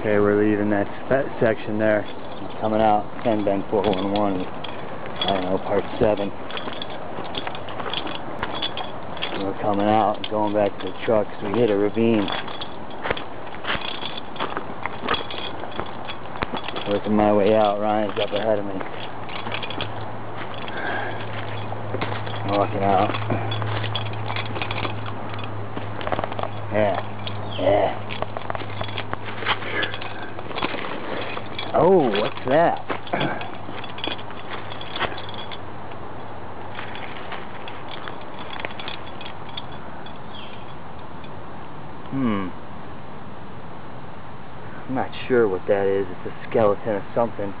Okay, we're leaving that section there, coming out, and then 411, I don't know, part 7. We're coming out, going back to the trucks, we hit a ravine. Working my way out, Ryan's up ahead of me. Walking out. Yeah, yeah. Oh, what's that? I'm not sure what that is. It's a skeleton of something.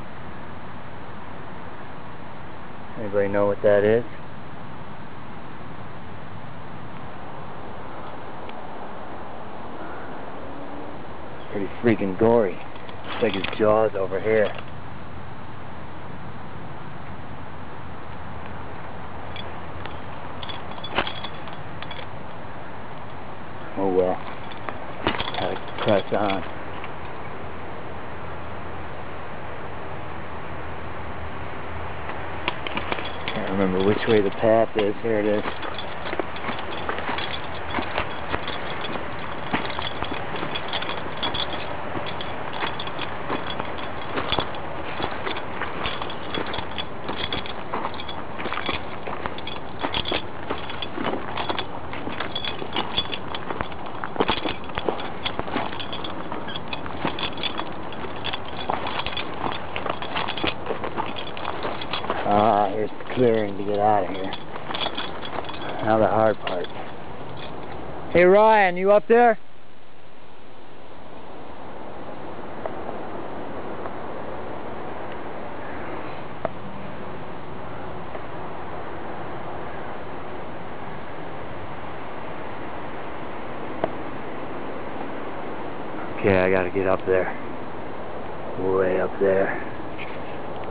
Anybody know what that is? Pretty freaking gory. Looks like his jaw's over here. Oh well. Gotta press on. Can't remember which way the path is. Here it is. Here's the clearing to get out of here. Now the hard part. Hey Ryan, you up there? Okay, I gotta get up there. Way up there.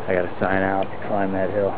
I gotta sign out to climb that hill.